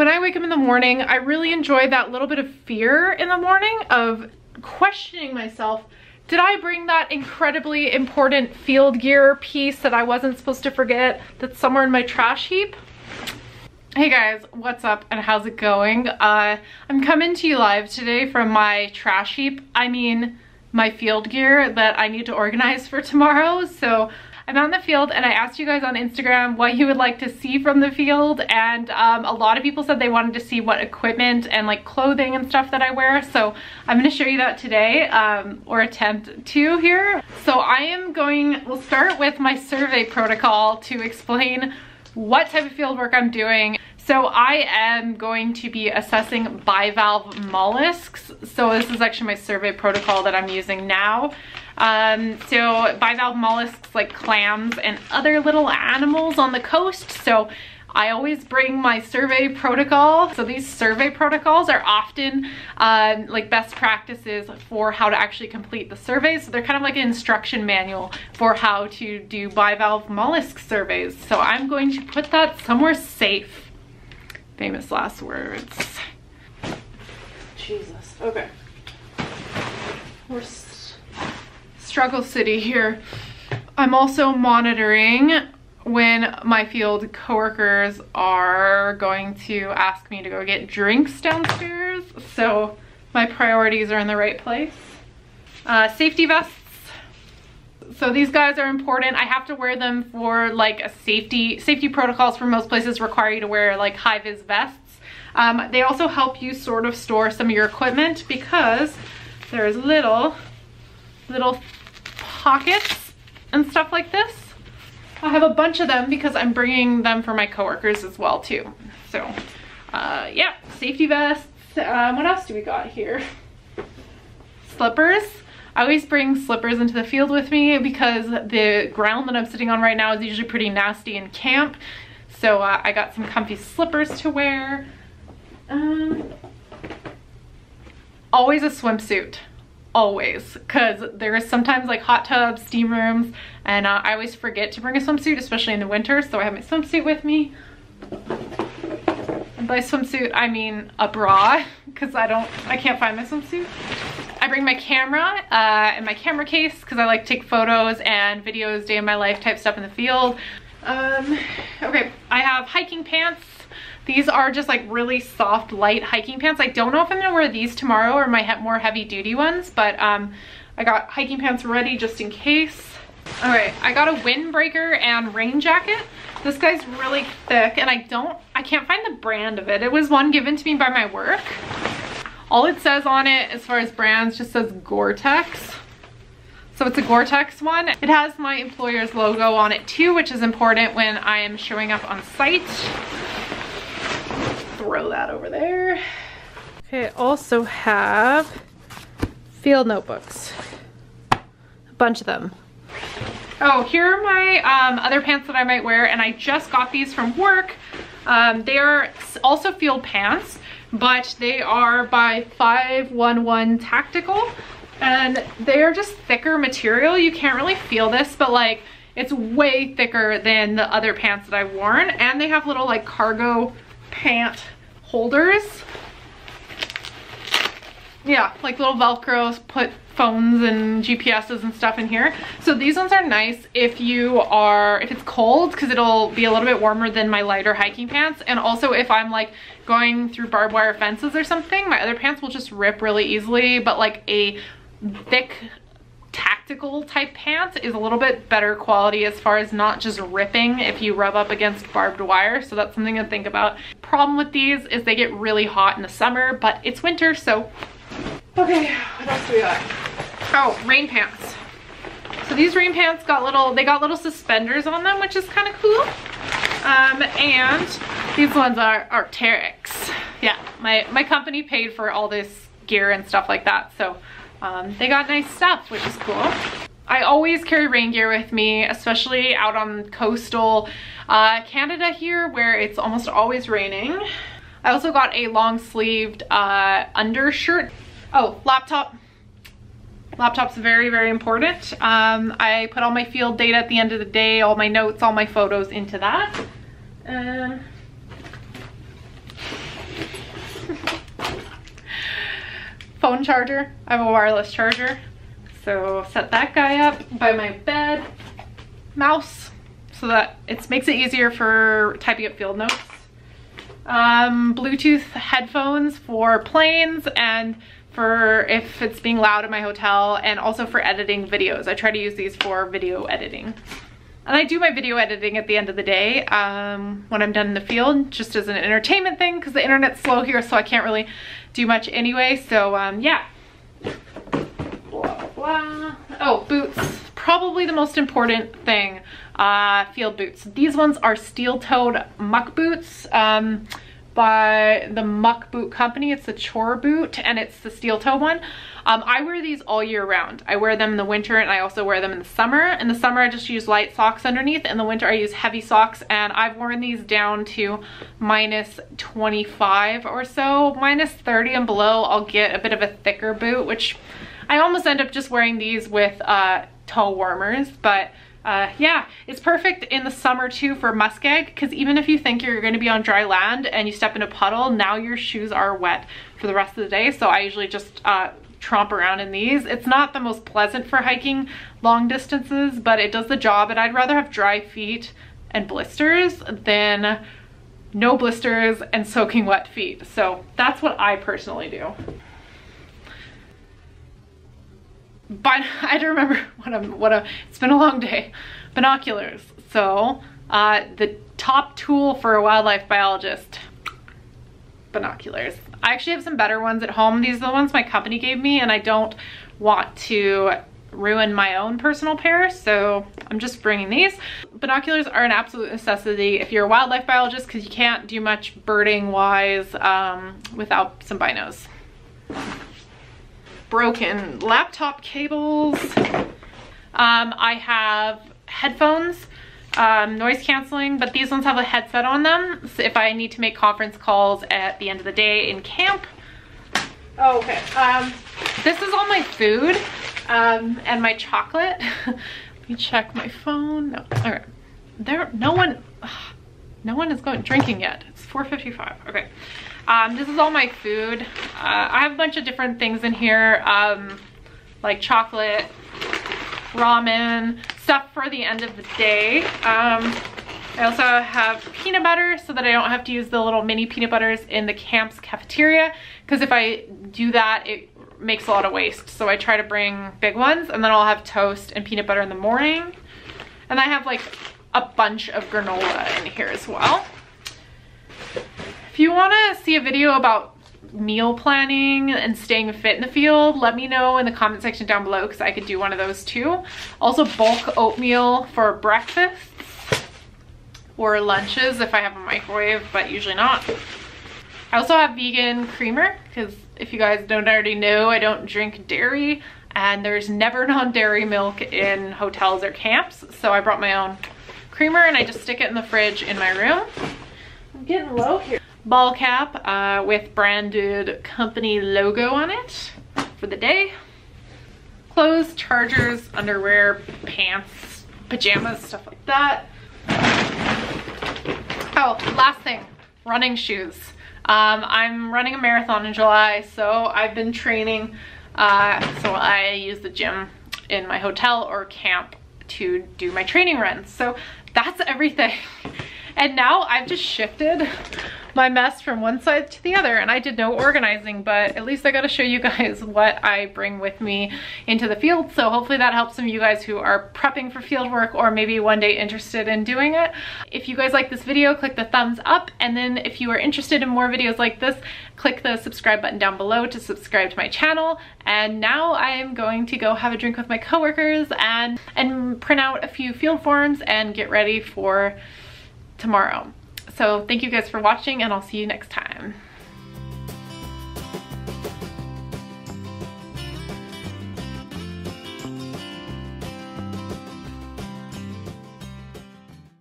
when I wake up in the morning, I really enjoy that little bit of fear in the morning of questioning myself. Did I bring that incredibly important field gear piece that I wasn't supposed to forget that's somewhere in my trash heap? Hey guys, what's up and how's it going? I'm coming to you live today from my trash heap. I mean, my field gear that I need to organize for tomorrow. So I'm out in the field and I asked you guys on Instagram what you would like to see from the field, and a lot of people said they wanted to see what equipment and like clothing and stuff that I wear. So I'm going to show you that today, or attempt to here. So we'll start with my survey protocol to explain what type of field work I'm doing. So I am going to be assessing bivalve mollusks. So this is actually my survey protocol that I'm using now. So bivalve mollusks like clams and other little animals on the coast. So I always bring my survey protocol. So these survey protocols are often like best practices for how to actually complete the surveys. So they're kind of like an instruction manual for how to do bivalve mollusk surveys. So I'm going to put that somewhere safe. Famous last words. Jesus, okay. We're struggle city here. I'm also monitoring when my field coworkers are going to ask me to go get drinks downstairs, so my priorities are in the right place. Safety vests. So these guys are important. I have to wear them for like a safety protocols for most places require you to wear like high-vis vests. They also help you sort of store some of your equipment because there's little pockets and stuff like this. I have a bunch of them because I'm bringing them for my coworkers as well too. So yeah, safety vests. What else do we got here? Slippers. I always bring slippers into the field with me because the ground that I'm sitting on right now is usually pretty nasty in camp. So I got some comfy slippers to wear. Always a swimsuit. Always, because there is sometimes like hot tubs, steam rooms, and I always forget to bring a swimsuit, especially in the winter, so I have my swimsuit with me. And by swimsuit I mean a bra, because I can't find my swimsuit. I bring my camera and my camera case because I like to take photos and videos, day in my life type stuff in the field. Okay, I have hiking pants. These are just like really soft, light hiking pants. I don't know if I'm gonna wear these tomorrow or my more heavy duty ones, but I got hiking pants ready just in case. All right, I got a windbreaker and rain jacket. This guy's really thick and I can't find the brand of it. It was one given to me by my work. All it says on it as far as brands just says Gore-Tex. So it's a Gore-Tex one. It has my employer's logo on it too, which is important when I am showing up on site. Throw that over there. Okay, I also have field notebooks, a bunch of them. Oh, here are my other pants that I might wear, and I just got these from work. They are also field pants, but they are by 5.11 Tactical, and they are just thicker material. You can't really feel this, but like it's way thicker than the other pants that I've worn, and they have little like cargo pant holders. Yeah, like little Velcros, put phones and GPSs and stuff in here. So these ones are nice if it's cold, because it'll be a little bit warmer than my lighter hiking pants. And also if I'm like going through barbed wire fences or something, my other pants will just rip really easily, but like a thick tactical type pants is a little bit better quality as far as not just ripping if you rub up against barbed wire. So that's something to think about. Problem with these is they get really hot in the summer, but it's winter, so. Okay, what else do we got? Oh, rain pants. So these rain pants got little suspenders on them, which is kind of cool. And these ones are Arc'teryx. Yeah, my company paid for all this gear and stuff like that, so. They got nice stuff, which is cool. I always carry rain gear with me, especially out on coastal Canada here where it's almost always raining. I also got a long sleeved undershirt. Oh, laptop. Laptop's very, very important. I put all my field data at the end of the day, all my notes, all my photos into that. phone charger. I have a wireless charger. So set that guy up by my bed. Mouse, so that it makes it easier for typing up field notes. Bluetooth headphones for planes and for if it's being loud in my hotel, and also for editing videos. I try to use these for video editing. And I do my video editing at the end of the day when I'm done in the field, just as an entertainment thing, because the internet's slow here, so I can't really do much anyway. So yeah, blah, blah. Oh, boots, probably the most important thing, field boots. These ones are steel-toed muck boots by the Muck Boot Company. It's a chore boot, and it's the steel-toe one. I wear these all year round. I wear them in the winter, and I also wear them in the summer. In the summer, I just use light socks underneath. In the winter, I use heavy socks, and I've worn these down to minus 25 or so. Minus 30 and below, I'll get a bit of a thicker boot, which I almost end up just wearing these with toe warmers, but yeah, it's perfect in the summer too for muskeg, because even if you think you're going to be on dry land and you step in a puddle, now your shoes are wet for the rest of the day. So I usually just tromp around in these. It's not the most pleasant for hiking long distances, but it does the job, and I'd rather have dry feet and blisters than no blisters and soaking wet feet. So that's what I personally do. But I don't remember what it's been a long day. Binoculars. So the top tool for a wildlife biologist, binoculars. I actually have some better ones at home. These are the ones my company gave me, and I don't want to ruin my own personal pair, so I'm just bringing these. Binoculars are an absolute necessity if you're a wildlife biologist, because you can't do much birding wise without some binos. Broken laptop cables. I have headphones, noise canceling, but these ones have a headset on them, so if I need to make conference calls at the end of the day in camp. Oh, okay. This is all my food and my chocolate. Let me check my phone. No, all right. There, no one is drinking yet. It's 4:55. Okay. This is all my food. I have a bunch of different things in here, like chocolate, ramen, stuff for the end of the day. I also have peanut butter so that I don't have to use the little mini peanut butters in the camp's cafeteria, because if I do that, it makes a lot of waste. So I try to bring big ones, and then I'll have toast and peanut butter in the morning. And I have like a bunch of granola in here as well. If you want to see a video about meal planning and staying fit in the field, let me know in the comment section down below, because I could do one of those too. Also bulk oatmeal for breakfasts or lunches if I have a microwave, but usually not. I also have vegan creamer, because if you guys don't already know, I don't drink dairy, and there's never non-dairy milk in hotels or camps. So I brought my own creamer, and I just stick it in the fridge in my room. I'm getting low here. Ball cap with branded company logo on it for the day. Clothes, chargers, underwear, pants, pajamas, stuff like that. Oh, last thing, running shoes. I'm running a marathon in July, so I've been training. So I use the gym in my hotel or camp to do my training runs. So that's everything. And now I've just shifted my mess from one side to the other, and I did no organizing, but at least I got to show you guys what I bring with me into the field. So hopefully that helps some of you guys who are prepping for field work, or maybe one day interested in doing it. If you guys like this video, click the thumbs up, and then if you are interested in more videos like this, click the subscribe button down below to subscribe to my channel. And now I am going to go have a drink with my coworkers and print out a few field forms and get ready for tomorrow. So thank you guys for watching, and I'll see you next time.